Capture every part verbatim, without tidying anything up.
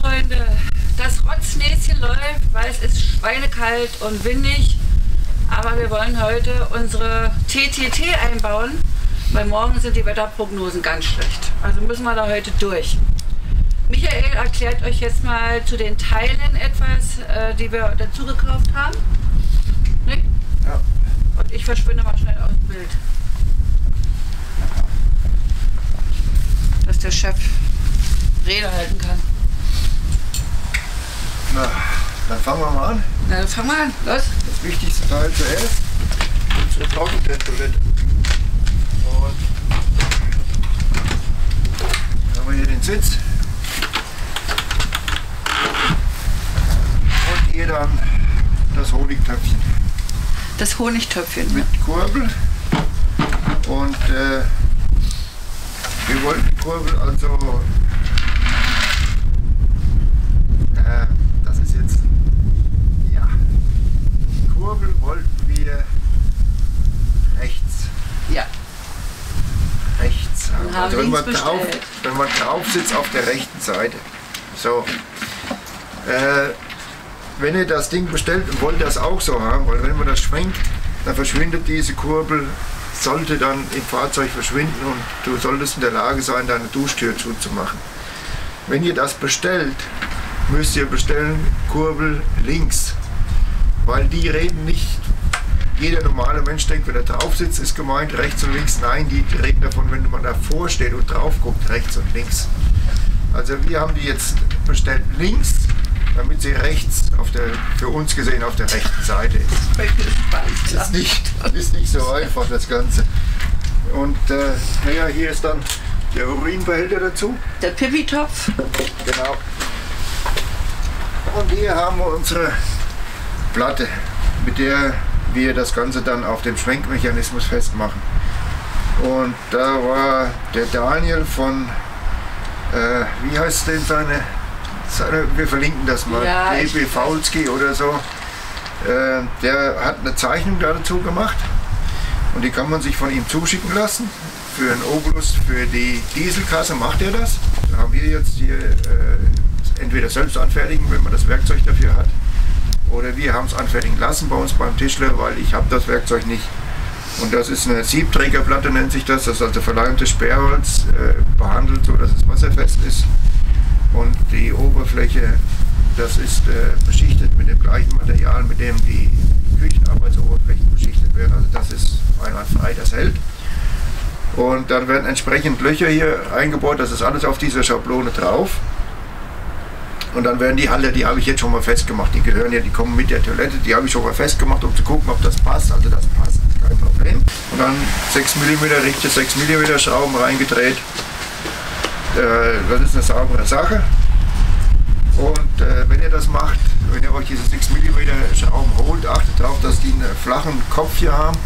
Freunde, das Rotznäschen läuft, weil es ist schweinekalt und windig. Aber wir wollen heute unsere T T T einbauen, weil morgen sind die Wetterprognosen ganz schlecht. Also müssen wir da heute durch. Michael erklärt euch jetzt mal zu den Teilen etwas, die wir dazu gekauft haben. Ne? Ja. Und ich verschwinde mal schnell aus dem Bild. Dass der Chef Rede halten kann. Na, dann fangen wir mal an. Na, dann fangen wir an. Los. Das wichtigste Teil zuerst, unsere Trockentrenntoilette. Und dann haben wir hier den Sitz. Und hier dann das Honigtöpfchen. Das Honigtöpfchen. Mit Kurbel. Und äh, wir wollten die Kurbel also. Das ist jetzt, ja, die Kurbel wollten wir rechts. Ja. Rechts haben. Also wenn man, drauf, wenn man drauf sitzt, auf der rechten Seite. So. Äh, wenn ihr das Ding bestellt und wollt das auch so haben, weil wenn man das schwenkt, dann verschwindet diese Kurbel, sollte dann im Fahrzeug verschwinden und du solltest in der Lage sein, deine Duschtür zuzumachen. Wenn ihr das bestellt, müsst ihr bestellen Kurbel links, weil die reden nicht, jeder normale Mensch denkt, wenn er drauf sitzt, ist gemeint rechts und links, nein, die reden davon, wenn man davor steht und drauf guckt, rechts und links. Also wir haben die jetzt bestellt links, damit sie rechts, auf der, für uns gesehen, auf der rechten Seite ist. Das ist nicht, ist nicht so einfach das Ganze. Und äh, naja, hier ist dann der Urinbehälter dazu. Der Pivitopf. Genau. Und hier haben wir unsere Platte, mit der wir das Ganze dann auf den Schwenkmechanismus festmachen. Und da war der Daniel von, äh, wie heißt denn seine, seine, wir verlinken das mal, ja, Büfaulski oder so, äh, der hat eine Zeichnung dazu gemacht und die kann man sich von ihm zuschicken lassen. Für einen Obolus, für die Dieselkasse macht er das. Da haben wir jetzt hier äh, entweder selbst anfertigen, wenn man das Werkzeug dafür hat, oder wir haben es anfertigen lassen bei uns beim Tischler, weil ich habe das Werkzeug nicht. Und das ist eine Siebträgerplatte, nennt sich das, das ist also verleimtes Sperrholz, äh, behandelt, so dass es wasserfest ist. Und die Oberfläche, das ist äh, beschichtet mit dem gleichen Material, mit dem die Küchenarbeitsoberflächen beschichtet werden, also das ist einwandfrei, das hält. Und dann werden entsprechend Löcher hier eingebaut, das ist alles auf dieser Schablone drauf. Und dann werden die Halle, die habe ich jetzt schon mal festgemacht, die gehören ja, die kommen mit der Toilette, die habe ich schon mal festgemacht, um zu gucken, ob das passt. Also das passt, kein Problem. Und dann sechs Millimeter Richte, sechs Millimeter Schrauben reingedreht. Das ist eine saubere Sache. Und wenn ihr das macht, wenn ihr euch diese sechs Millimeter Schrauben holt, achtet darauf, dass die einen flachen Kopf hier haben,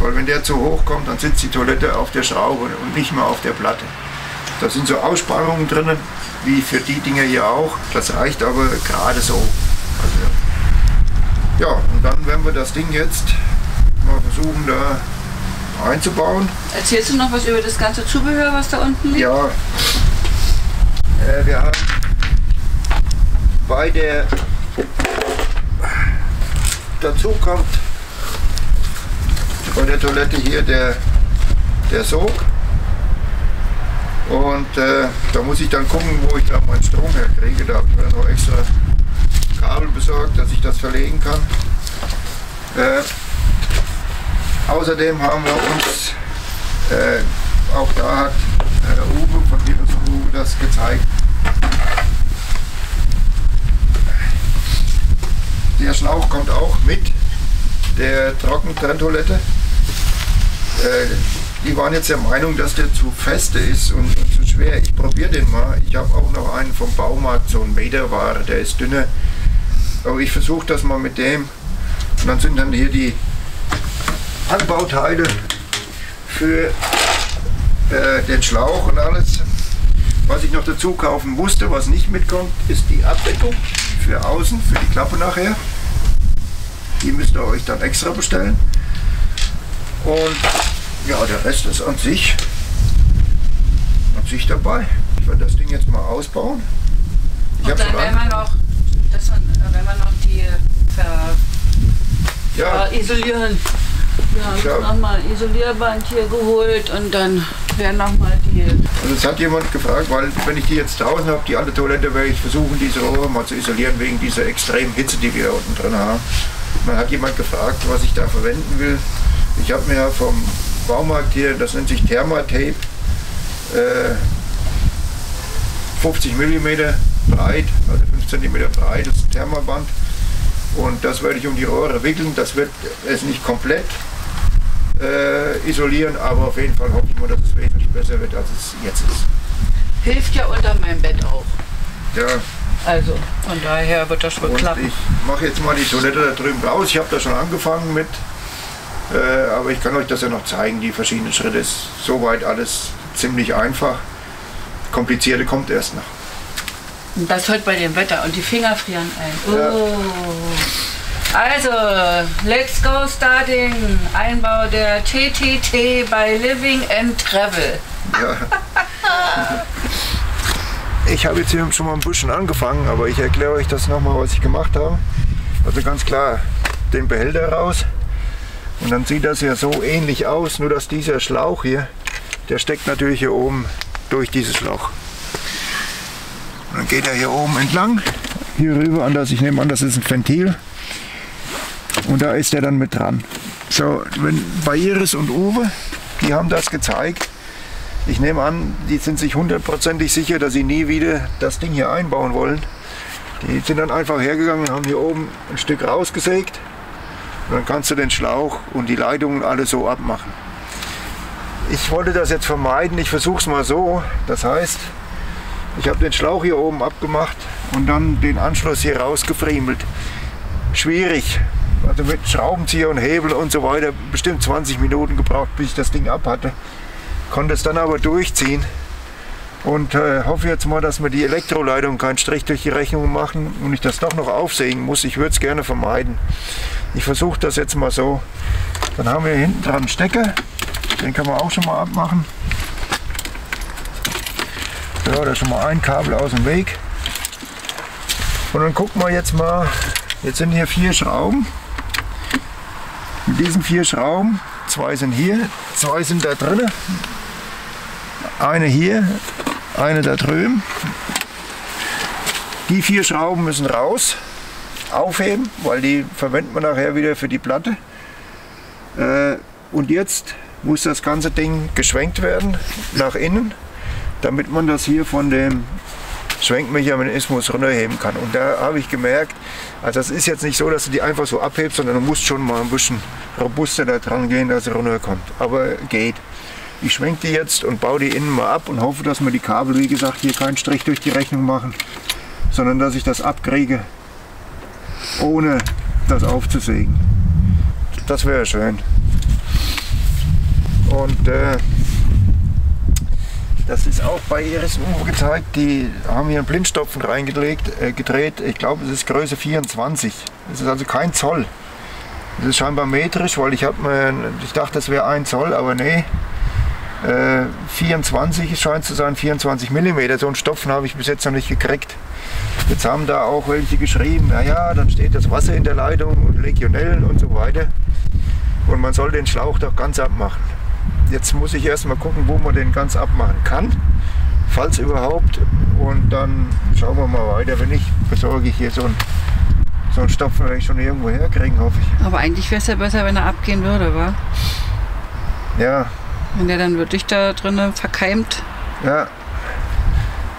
weil wenn der zu hoch kommt, dann sitzt die Toilette auf der Schraube und nicht mehr auf der Platte. Da sind so Aussparungen drinnen, wie für die Dinger hier auch. Das reicht aber gerade so. Also, ja, und dann werden wir das Ding jetzt mal versuchen, da einzubauen. Erzählst du noch was über das ganze Zubehör, was da unten liegt? Ja. Äh, wir haben bei der... Dazu kommt bei der Toilette hier der, der Sog. Und äh, da muss ich dann gucken, wo ich da meinen Strom herkriege. Da habe ich mir noch extra Kabel besorgt, dass ich das verlegen kann. Äh, außerdem haben wir uns, äh, auch da hat äh, Uwe von Pivitopf das gezeigt. Der Schlauch kommt auch mit der Trockentrenntoilette. Äh, Die waren jetzt der Meinung, dass der zu feste ist und, und zu schwer. Ich probiere den mal. Ich habe auch noch einen vom Baumarkt, so ein Meterware, der ist dünner. Aber ich versuche das mal mit dem. Und dann sind dann hier die Anbauteile für äh, den Schlauch und alles. Was ich noch dazu kaufen musste, was nicht mitkommt, ist die Abdeckung für außen, für die Klappe nachher. Die müsst ihr euch dann extra bestellen. Und ja, der Rest ist an sich, an sich dabei. Ich werde das Ding jetzt mal ausbauen. Ich und dann, wenn man, noch, das, wenn man noch die ver, ja. ver isolieren. Wir haben ja. nochmal Isolierband hier geholt und dann werden nochmal die... Also es hat jemand gefragt, weil wenn ich die jetzt draußen habe, die alte Toilette, werde ich versuchen, diese Rohre mal zu isolieren wegen dieser extremen Hitze, die wir da unten drin haben. Man hat jemand gefragt, was ich da verwenden will. Ich habe mir vom Baumarkt hier, das nennt sich Thermatape, äh, fünfzig Millimeter breit, also fünf Zentimeter breit, das ist ein Thermaband. Und das werde ich um die Rohre wickeln. Das wird es nicht komplett äh, isolieren, aber auf jeden Fall hoffe ich mal, dass es wesentlich besser wird, als es jetzt ist. Hilft ja unter meinem Bett auch. Ja. Also von daher wird das schon und klappen. Ich mache jetzt mal die Toilette da drüben raus. Ich habe da schon angefangen mit, äh, aber ich kann euch das ja noch zeigen, die verschiedenen Schritte. Ist soweit alles ziemlich einfach. Komplizierte kommt erst noch. Das hört bei dem Wetter und die Finger frieren ein. Oh. Ja. Also, let's go starting. Einbau der T T T bei Living and Travel. Ja. Ich habe jetzt hier schon mal ein bisschen angefangen, aber ich erkläre euch das nochmal, was ich gemacht habe. Also ganz klar, den Behälter raus. Und dann sieht das ja so ähnlich aus, nur dass dieser Schlauch hier, der steckt natürlich hier oben durch dieses Loch. Dann geht er hier oben entlang, hier rüber, an das, ich nehme an, das ist ein Ventil. Und da ist er dann mit dran. So, wenn, bei Iris und Uwe, die haben das gezeigt. Ich nehme an, die sind sich hundertprozentig sicher, dass sie nie wieder das Ding hier einbauen wollen. Die sind dann einfach hergegangen und haben hier oben ein Stück rausgesägt. Und dann kannst du den Schlauch und die Leitungen alle so abmachen. Ich wollte das jetzt vermeiden, ich versuche es mal so. Das heißt, ich habe den Schlauch hier oben abgemacht und dann den Anschluss hier rausgefriemelt. Schwierig. Also mit Schraubenzieher und Hebel und so weiter. Bestimmt zwanzig Minuten gebraucht, bis ich das Ding ab hatte. Konnte es dann aber durchziehen. Und äh, hoffe jetzt mal, dass mir die Elektroleitung keinen Strich durch die Rechnung machen und ich das doch noch aufsägen muss. Ich würde es gerne vermeiden. Ich versuche das jetzt mal so. Dann haben wir hier hinten dran einen Stecker. Den können wir auch schon mal abmachen. Ja, da ist schon mal ein Kabel aus dem Weg. Und dann gucken wir jetzt mal, jetzt sind hier vier Schrauben. Mit diesen vier Schrauben, zwei sind hier, zwei sind da drin. Eine hier, eine da drüben. Die vier Schrauben müssen raus, aufheben, weil die verwenden wir nachher wieder für die Platte. Und jetzt muss das ganze Ding geschwenkt werden, nach innen, damit man das hier von dem Schwenkmechanismus runterheben kann. Und da habe ich gemerkt, also das ist jetzt nicht so, dass du die einfach so abhebst, sondern du musst schon mal ein bisschen robuster da dran gehen, dass sie runterkommt. Aber geht. Ich schwenke die jetzt und baue die innen mal ab und hoffe, dass mir die Kabel, wie gesagt, hier keinen Strich durch die Rechnung machen, sondern dass ich das abkriege, ohne das aufzusägen. Das wäre schön. Und äh, das ist auch bei Iris und Uwe gezeigt, die haben hier einen Blindstopfen reingedreht, äh, gedreht. Ich glaube, es ist Größe vierundzwanzig. Es ist also kein Zoll. Das ist scheinbar metrisch, weil ich, hab, äh, ich dachte, es wäre ein Zoll, aber nee. Äh, vierundzwanzig scheint zu sein, vierundzwanzig Millimeter. So einen Stopfen habe ich bis jetzt noch nicht gekriegt. Jetzt haben da auch welche geschrieben, naja, dann steht das Wasser in der Leitung und Legionellen und so weiter. Und man soll den Schlauch doch ganz abmachen. Jetzt muss ich erstmal gucken, wo man den ganz abmachen kann, falls überhaupt. Und dann schauen wir mal weiter. Wenn nicht, besorge ich hier so einen, so einen Stopfen, den ich schon irgendwo herkriegen, hoffe ich. Aber eigentlich wäre es ja besser, wenn er abgehen würde, wa? Ja. Wenn der dann wirklich da drinnen verkeimt. Ja.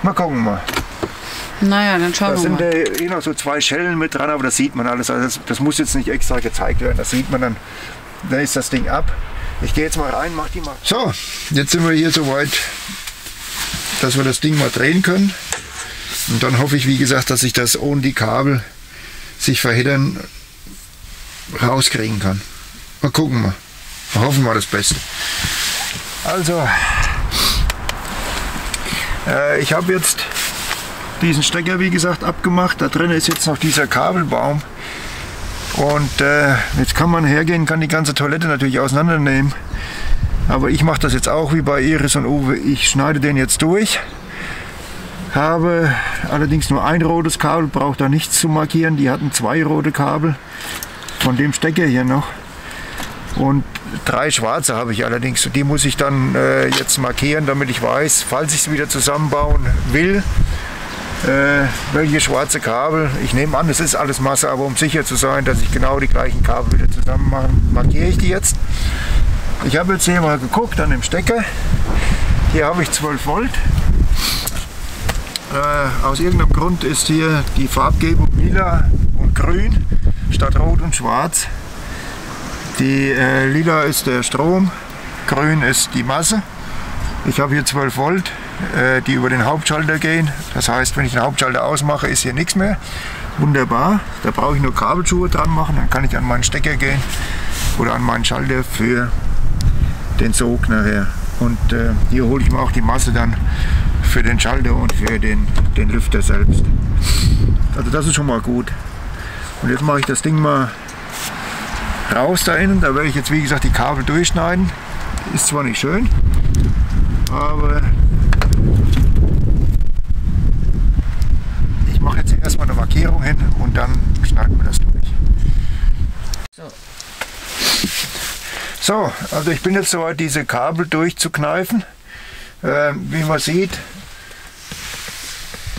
Mal gucken mal. Naja, dann schauen wir mal. Da sind eh noch so zwei Schellen mit dran, aber das sieht man alles. Also das, das muss jetzt nicht extra gezeigt werden. Das sieht man dann. Da ist das Ding ab. Ich gehe jetzt mal rein, mach die mal. So, jetzt sind wir hier soweit, dass wir das Ding mal drehen können. Und dann hoffe ich, wie gesagt, dass ich das ohne die Kabel sich verheddern rauskriegen kann. Mal gucken mal. Wir hoffen mal das Beste. Also, äh, ich habe jetzt diesen Stecker, wie gesagt, abgemacht. Da drin ist jetzt noch dieser Kabelbaum. Und äh, jetzt kann man hergehen, kann die ganze Toilette natürlich auseinandernehmen. Aber ich mache das jetzt auch wie bei Iris und Uwe. Ich schneide den jetzt durch, habe allerdings nur ein rotes Kabel, braucht da nichts zu markieren. Die hatten zwei rote Kabel von dem Stecker hier noch. Und drei schwarze habe ich allerdings. Und die muss ich dann äh, jetzt markieren, damit ich weiß, falls ich es wieder zusammenbauen will, äh, welche schwarze Kabel. Ich nehme an, es ist alles Masse, aber um sicher zu sein, dass ich genau die gleichen Kabel wieder zusammen mache, markiere ich die jetzt. Ich habe jetzt hier mal geguckt an dem Stecker. Hier habe ich zwölf Volt. Äh, aus irgendeinem Grund ist hier die Farbgebung lila und grün statt rot und schwarz. Die äh, lila ist der Strom, grün ist die Masse. Ich habe hier zwölf Volt, äh, die über den Hauptschalter gehen. Das heißt, wenn ich den Hauptschalter ausmache, ist hier nichts mehr. Wunderbar, da brauche ich nur Kabelschuhe dran machen, dann kann ich an meinen Stecker gehen oder an meinen Schalter für den Sog nachher. Und äh, hier hole ich mir auch die Masse dann für den Schalter und für den, den Lüfter selbst. Also das ist schon mal gut. Und jetzt mache ich das Ding mal raus da innen, da werde ich jetzt wie gesagt die Kabel durchschneiden. Ist zwar nicht schön, aber ich mache jetzt erstmal eine Markierung hin und dann schneiden wir das durch. So, so also ich bin jetzt soweit, diese Kabel durchzukneifen. Äh, wie man sieht,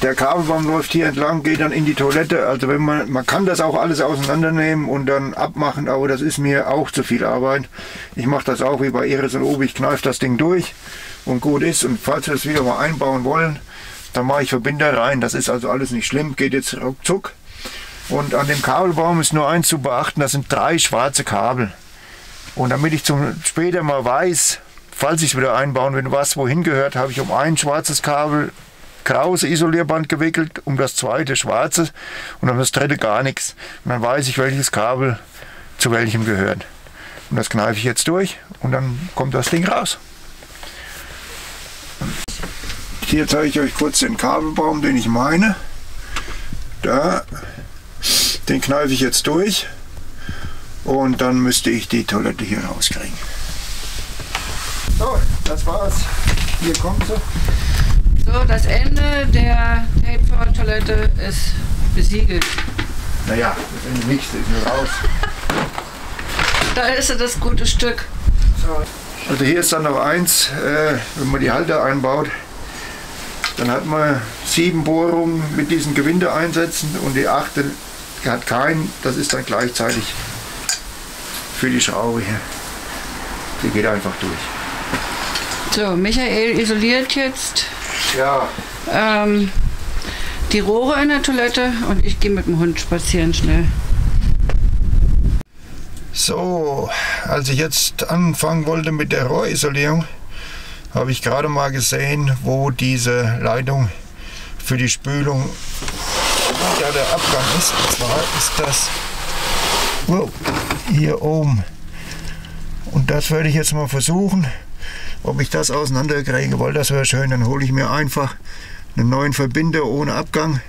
der Kabelbaum läuft hier entlang, geht dann in die Toilette. Also wenn man, man kann das auch alles auseinandernehmen und dann abmachen, aber das ist mir auch zu viel Arbeit. Ich mache das auch wie bei Eris und Obi, ich kneife das Ding durch und gut ist. Und falls wir das wieder mal einbauen wollen, dann mache ich Verbinder rein. Das ist also alles nicht schlimm, geht jetzt ruckzuck. Und an dem Kabelbaum ist nur eins zu beachten, das sind drei schwarze Kabel. Und damit ich zum, später mal weiß, falls ich es wieder einbauen will, was wohin gehört, habe ich um ein schwarzes Kabel graues Isolierband gewickelt, um das zweite schwarze und um das dritte gar nichts. Und dann weiß ich, welches Kabel zu welchem gehört. Und das kneife ich jetzt durch und dann kommt das Ding raus. Hier zeige ich euch kurz den Kabelbaum, den ich meine. Da, den kneife ich jetzt durch und dann müsste ich die Toilette hier rauskriegen. So, das war's. Hier kommt sie. So, das Ende der Tape-Toilette ist besiegelt. Naja, das Ende nicht, das ist nur raus. Da ist das gute Stück. Also hier ist dann noch eins, äh, wenn man die Halter einbaut, dann hat man sieben Bohrungen mit diesen Gewindeeinsätzen und die achte die hat keinen, das ist dann gleichzeitig für die Schraube hier. Die geht einfach durch. So, Michael isoliert jetzt. Ja. Ähm, die Rohre in der Toilette und ich gehe mit dem Hund spazieren schnell. So, als ich jetzt anfangen wollte mit der Rohrisolierung, habe ich gerade mal gesehen, wo diese Leitung für die Spülung, ja, der Abgang ist. Und zwar ist das wow, hier oben. Und das werde ich jetzt mal versuchen, ob ich das auseinanderkriege, weil das wäre schön. Dann hole ich mir einfach einen neuen Verbinder ohne Abgang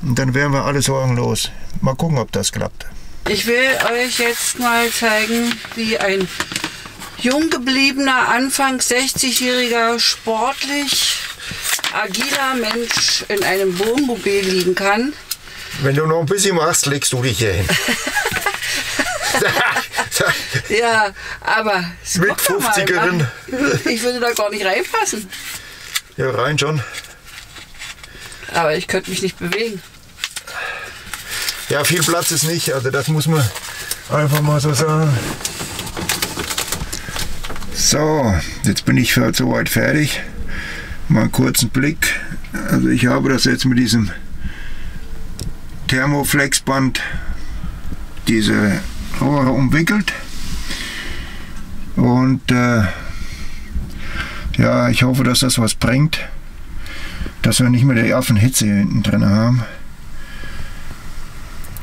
und dann wären wir alle sorgenlos. Mal gucken, ob das klappt. Ich will euch jetzt mal zeigen, wie ein jung gebliebener, Anfang sechzigjähriger, sportlich agiler Mensch in einem Wohnmobil liegen kann. Wenn du noch ein bisschen machst, legst du dich hier hin. Ja, aber mit fünfzigerin. Ich würde da gar nicht reinpassen. Ja, rein schon. Aber ich könnte mich nicht bewegen. Ja, viel Platz ist nicht. Also das muss man einfach mal so sagen. So, jetzt bin ich soweit fertig. Mal einen kurzen Blick. Also ich habe das jetzt mit diesem Thermoflexband, diese Rohre umwickelt und äh, ja, ich hoffe, dass das was bringt, dass wir nicht mehr die Affenhitze hier hinten drin haben.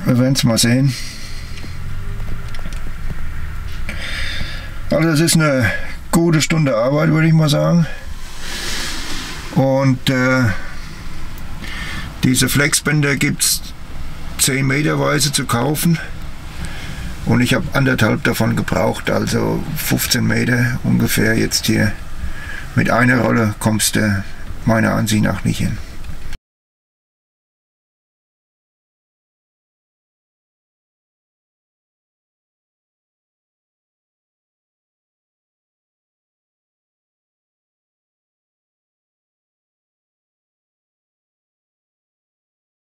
Wir werden es mal sehen. Also es ist eine gute Stunde Arbeit, würde ich mal sagen, und äh, diese Flexbänder gibt es zehn meterweise zu kaufen. Und ich habe anderthalb davon gebraucht, also fünfzehn Meter ungefähr jetzt hier. Mit einer Rolle kommst du meiner Ansicht nach nicht hin.